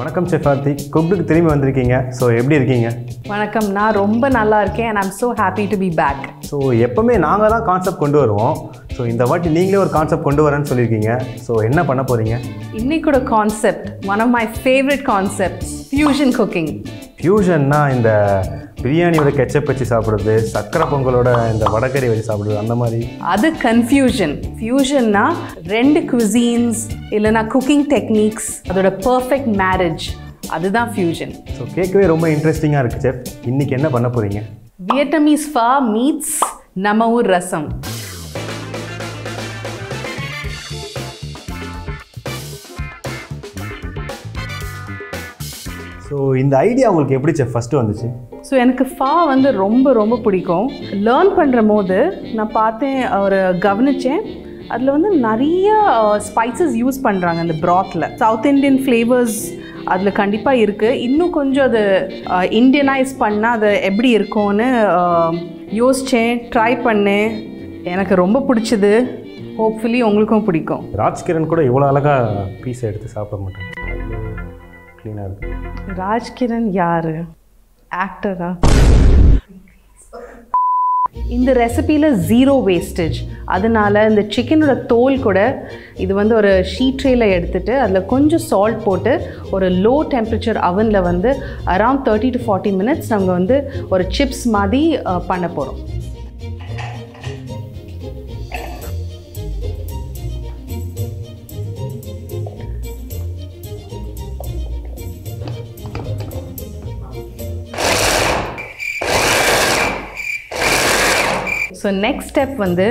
Welcome Chef Arthi. Cookd திரும்பி வந்திருக்கீங்க. So எப்படி இருக்கீங்க? வணக்கம். நான் ரொம்ப நல்லா இருக்கேன் and I'm so happy to be back. So எப்பவுமே நாங்க தான் கான்செப்ட் கொண்டு வருவோம். So இந்த வாட்டி நீங்களே ஒரு கான்செப்ட் கொண்டு வரேன்னு சொல்லிருக்கீங்க. So என்ன பண்ண போறீங்க? இன்னைக்குட concept one of my favorite concepts, fusion cooking. Fusionனா இந்த பிரியாணியோட கெச்சப் வச்சு சாப்பிடுறது, சக்கரை பொங்கலோட இந்த வடகறி வச்சு சாப்பிடுறது, அந்த மாதிரி. அது கன்ஃபியூஷன். ஃபியூஷன்னா ரெண்டு குசின்ஸ் இல்லைனா குக்கிங் டெக்னிக்ஸ் அதோட பர்ஃபெக்ட் மேரேஜ், அதுதான் ஃபியூஷன். ஸோ கேட்கவே ரொம்ப இன்ட்ரெஸ்டிங்காக இருக்குது செஃப். இன்னைக்கு என்ன பண்ண போறீங்க? வியட்நாமீஸ் ஃபா மீட்ஸ் நம்ம ஊர் ரசம். ஸோ இந்த ஐடியா உங்களுக்கு எப்படி செஃப் ஃபஸ்ட்டு வந்துச்சு? ஸோ எனக்கு ஃபா வந்து ரொம்ப ரொம்ப பிடிக்கும். லேர்ன் பண்ணுற போது நான் பார்த்தேன், ஒரு கவனித்தேன், அதில் வந்து நிறைய ஸ்பைசஸ் யூஸ் பண்ணுறாங்க அந்த ப்ராத்தில். சவுத் இண்டியன் ஃப்ளேவர்ஸ் அதில் கண்டிப்பாக இருக்குது. இன்னும் கொஞ்சம் அது இண்டியனைஸ் பண்ணால் அது எப்படி இருக்கும்னு யோசித்தேன், ட்ரை பண்ணேன். எனக்கு ரொம்ப பிடிச்சது. ஹோப்ஃபுல்லி உங்களுக்கும் பிடிக்கும். ராஜ்கிரண் கூட இவ்வளோ அழகாக பீஸை எடுத்து சாப்பிட மாட்டேன். க்ளீனாக இருக்குது. ராஜ்கிரண் யார்? ஆக்டரா? இந்த ரெசிபியில் ஜீரோ வேஸ்டேஜ். அதனால் இந்த சிக்கனோட தோல் கூட இது வந்து ஒரு ஷீட் ட்ரேயில் எடுத்துகிட்டு அதில் கொஞ்சம் சால்ட் போட்டு ஒரு லோ டெம்பரேச்சர் அவனில் வந்து அரவுண்ட் 30 to 40 minutes நம்ம வந்து ஒரு சிப்ஸ் மாதிரி பண்ண போகிறோம். ஸோ நெக்ஸ்ட் ஸ்டெப் வந்து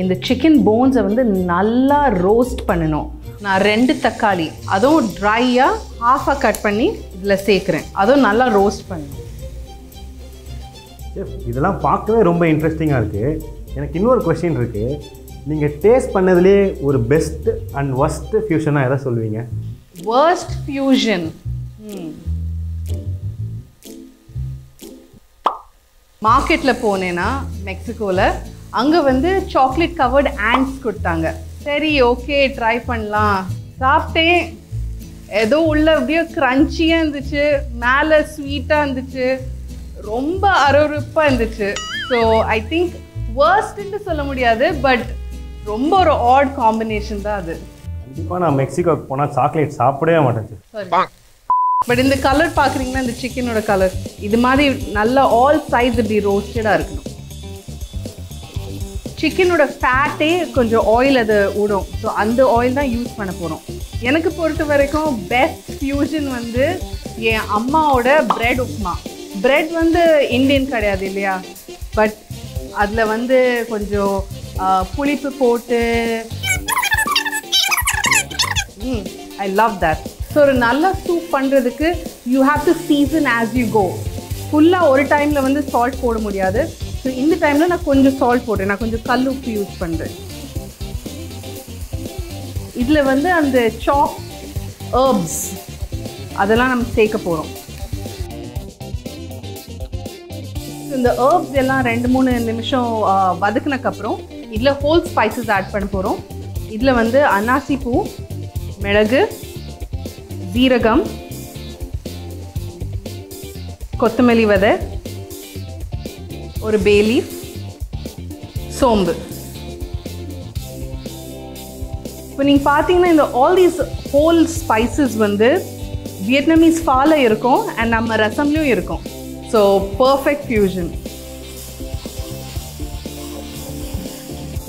இந்த சிக்கன் போன்ஸை வந்து நல்லா ரோஸ்ட் பண்ணணும். நான் 2 தக்காளி அதுவும் ட்ரையாக ஹாஃபாக கட் பண்ணி இதில் சேர்க்குறேன். அதுவும் நல்லா ரோஸ்ட் பண்ணணும். இதெல்லாம் பார்க்கவே ரொம்ப இன்ட்ரெஸ்டிங்காக இருக்குது. எனக்கு இன்னொரு க்வெஸ்டின் இருக்குது. நீங்கள் டேஸ்ட் பண்ணதுலேயே ஒரு பெஸ்ட் அண்ட் ஒர்ஸ்ட் ஃபியூஷனாக எதாவது சொல்லுவீங்க? வர்ஸ்ட் ஃபியூஷன் மார்க்கெட்டில் போனேன்னா மெக்சிகோவில், அங்கே வந்து சாக்லேட் கவர்டு ஆண்ட்ஸ் கொடுத்தாங்க. சரி, ஓகே, ட்ரை பண்ணலாம். சாப்பிட்டேன். ஏதோ உள்ள அப்படியே க்ரன்ச்சியாக இருந்துச்சு, மேலே ஸ்வீட்டாக இருந்துச்சு, ரொம்ப அறுவறுப்பாக இருந்துச்சு. ஸோ ஐ திங்க் வர்ஸ்ட்ன்னு சொல்ல முடியாது, பட் ரொம்ப ஒரு ஆட் காம்பினேஷன் தான் அது. கண்டிப்பாக நான் மெக்சிகோக்கு போனால் சாக்லேட் சாப்பிடவே மாட்டேன். சரி, பட் இந்த கலர் பார்க்குறீங்களா? இந்த சிக்கனோட கலர் இது மாதிரி நல்லா ஆல் சைட்ஸ் இப்படி ரோஸ்டடாக இருக்கணும். சிக்கனோட ஃபேட்டே கொஞ்சம் ஆயில் அது விடும். ஸோ அந்த ஆயில் தான் யூஸ் பண்ண போகிறோம். எனக்கு பொறுத்த வரைக்கும் பெஸ்ட் ஃபியூஷன் வந்து என் அம்மாவோட பிரெட் உப்மா. பிரெட் வந்து இண்டியன் கிடையாது இல்லையா, பட் அதில் வந்து கொஞ்சம் புளிப்பு போட்டு ஐ லவ் தட். ஸோ ஒரு நல்ல சூப் பண்ணுறதுக்கு you have to season as you go. ஃபுல்லாக ஒரு டைமில் வந்து சால்ட் போட முடியாது. ஸோ இந்த டைமில் நான் கொஞ்சம் சால்ட் போடுறேன். நான் கொஞ்சம் கல் உப்பு யூஸ் பண்ணுறேன். இதில் வந்து அந்த சாப் ஹர்ப்ஸ் அதெல்லாம் நம்ம சேர்க்க போகிறோம். இந்த ஹர்ப்ஸ் எல்லாம் 2-3 நிமிஷம் வதக்குனக்கப்புறம் இதில் ஹோல் ஸ்பைசஸ் ஆட் பண்ண போகிறோம். இதில் வந்து அன்னாசி பூ, மிளகு, ஜீரகம், கொத்தமல்லி விதை, ஒரு பேலி, சோம்பு. இப்போ நீங்கள் பார்த்தீங்கன்னா இந்த ஆல் தீஸ் ஹோல் ஸ்பைசஸ் வந்து வியட்நாமீஸ் ஃபால இருக்கும் அண்ட் நம்ம ரசம்லையும் இருக்கும். So perfect fusion.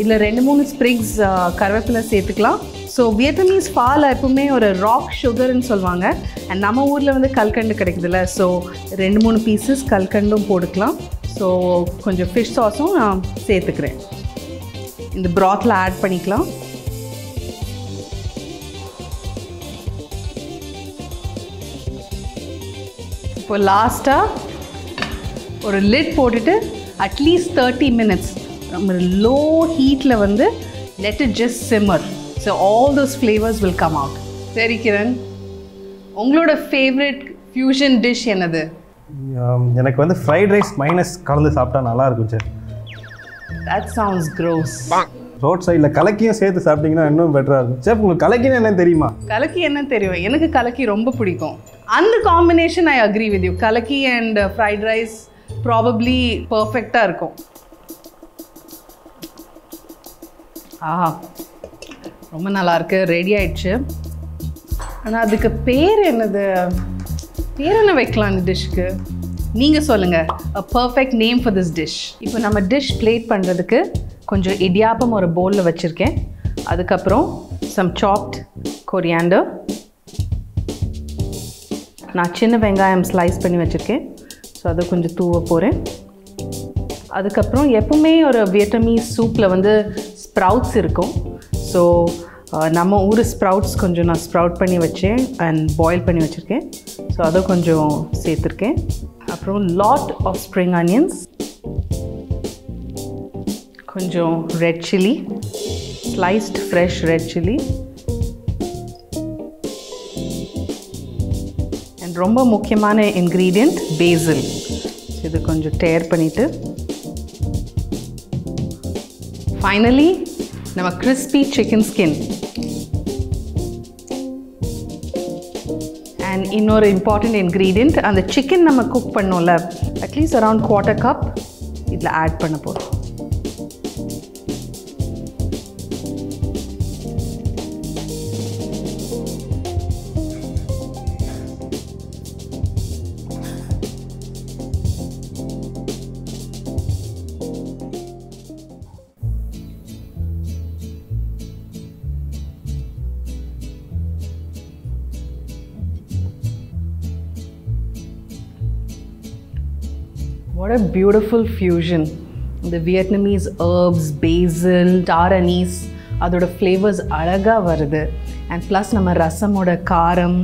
இதில் 2-3 ஸ்ப்ரிக்ஸ் கருவேப்பிலை சேர்த்துக்கலாம். ஸோ வியட்நாமீஸ் ஃபால் எப்பவுமே ஒரு ராக் சுகர்ன்னு சொல்லுவாங்க. அண்ட் நம்ம ஊரில் வந்து கல்கண்டு கிடைக்குதுல்ல, ஸோ 2-3 பீசஸ் கல்கண்டும் போட்டுக்கலாம். ஸோ கொஞ்சம் ஃபிஷ் சாஸும் நான் சேர்த்துக்கிறேன். இந்த ப்ராத்தில் ஆட் பண்ணிக்கலாம். இப்போ லாஸ்ட்டாக ஒரு லிட் போட்டுட்டு அட்லீஸ்ட் 30 minutes நம்ம லோ ஹீட்டில் வந்து let it just simmer. So all those flavors will come out. Sari Kiran, ungaloda favorite fusion dish enadhu? Enakku vandu fried rice minus kalandu saapta nalla irukum sir. That sounds gross. Roadside la kalakiyum seethu saaptingna innum better ah irukum. Chef, ungalku kalakiyana enna theriyuma? Kalaki enna theriyum? Enakku kalaki romba pidikum. And the combination, I agree with you. Kalaki and fried rice probably perfect. Ah, ரொம்ப நல்லா இருக்கு. Ready ஆயிடுச்சு. ஆனா அதுக்கு பேர் என்னது? பேர் என்ன வைக்கலாம் இந்த டிஷ்க்கு? நீங்க சொல்லுங்க. A perfect name for this dish. இப்போ நம்ம டிஷ் பிளேட் பண்றதுக்கு கொஞ்சம் இடியாப்பம் ஒரு bowlல வச்சிருக்கேன். அதுக்கு அப்புறம் some chopped coriander. நான் சின்ன வெங்காயம் slice பண்ணி வச்சிருக்கேன். சோ அத கொஞ்சம் தூவ போறேன். அதுக்கு அப்புறம் எப்பவுமே ஒரு Vietnamese சூப்ல வந்து sprouts irukum. So nama oru sprouts konjam na sprout panni vechen and boil panni vechiruken, so adu konjam seithiruken. Appo lot of spring onions, konjam red chilli, sliced fresh red chilli, and romba mukkiyamaana ingredient basil, so idu konjam tear pannittu. Finally, nama crispy chicken skin. And another important ingredient, and the chicken nama cook pannola, at least around quarter cup idla add panna porom. What a beautiful fusion. The Vietnamese herbs, basil, tar anise, adoda flavors alaga varudhu. And plus nama rasam oda karam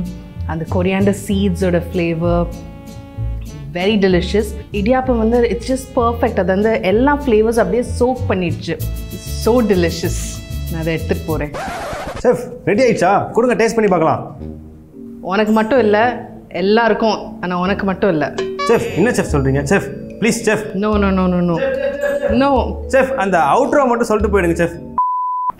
and the coriander seeds oda flavor. Very delicious. Idiyappam vandu it's just perfect. Adanda ella flavors abbe soak pannidchu. It's so delicious. Na adha eduthu poren. Chef, ready aicha? Kudunga taste panni paakalam. Onakku mattum illa, ellarkum. Ana onakku mattum illa. Chef, inna chef solringa chef? Please, chef. No. No. Chef, and the outro mattum solittu poidunga chef.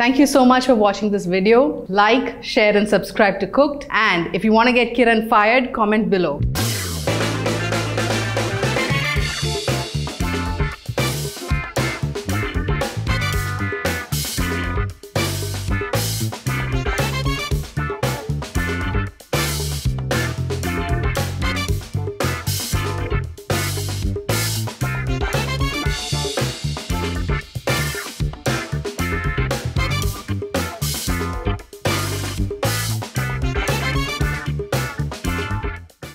Thank you so much for watching this video. Like, share and subscribe to Cookd. And if you want to get Kiran fired, comment below.